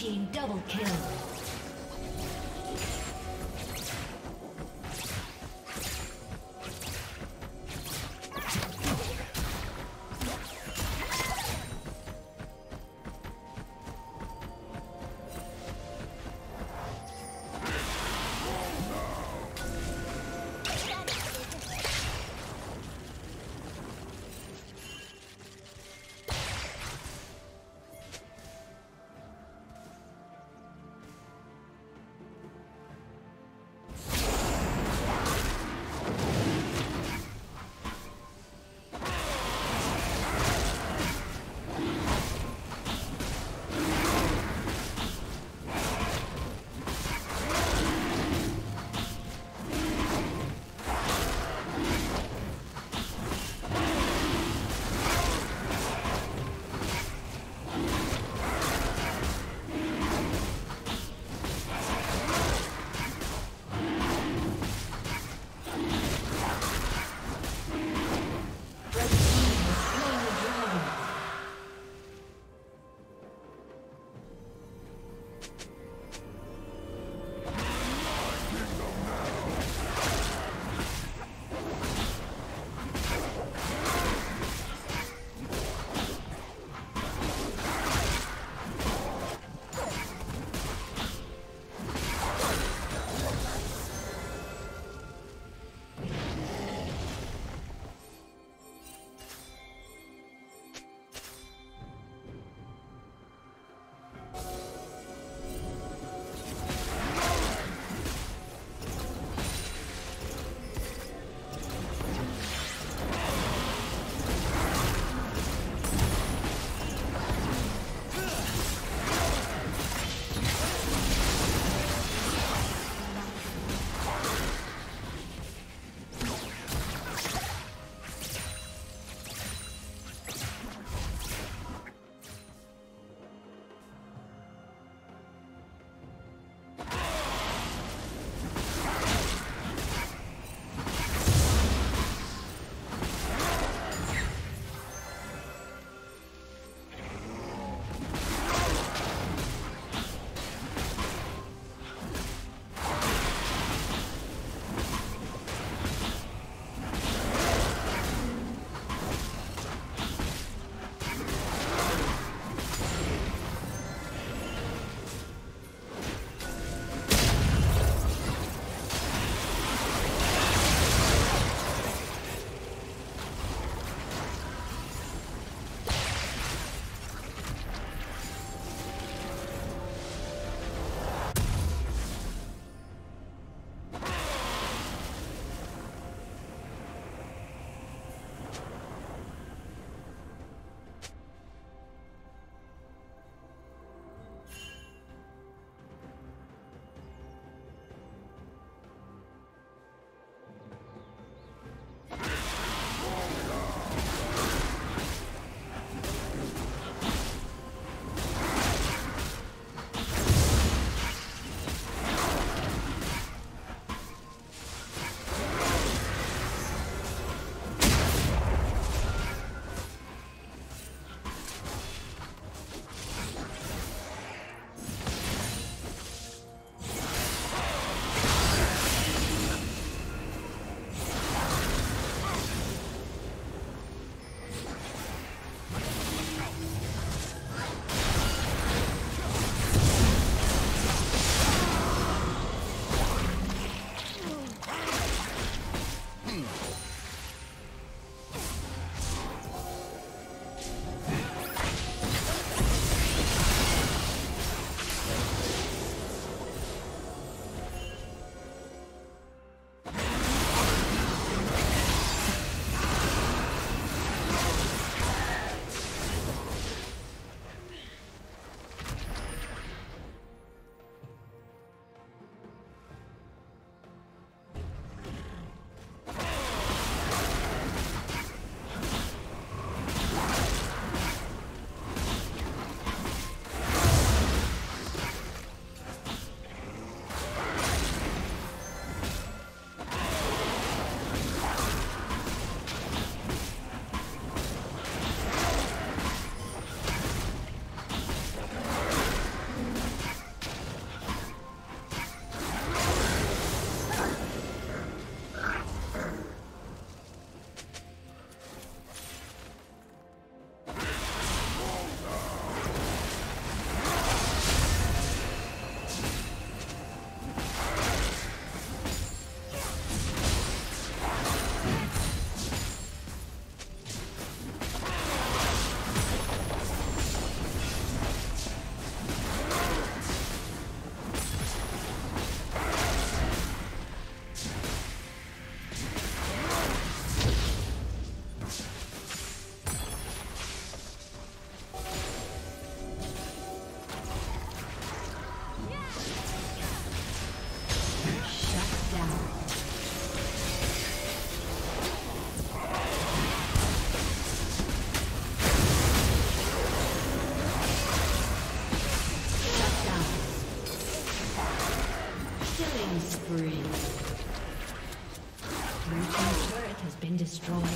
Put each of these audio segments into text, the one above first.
team double kill. destroyed.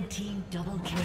Red team double kill.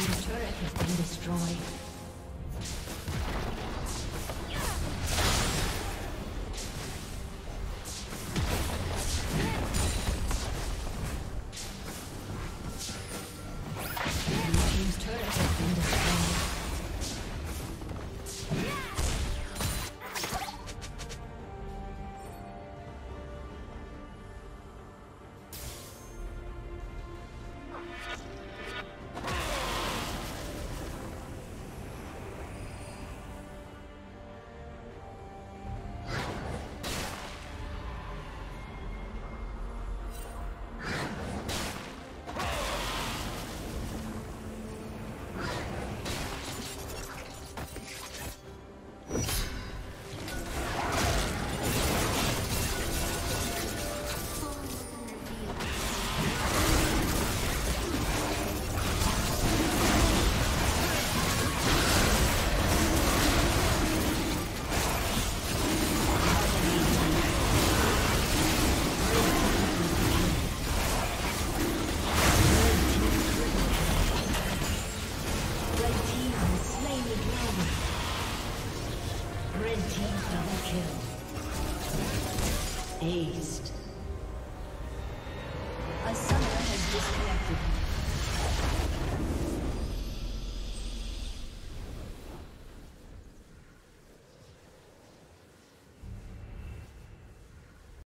team's turret has been destroyed. Aced. A summoner has disconnected.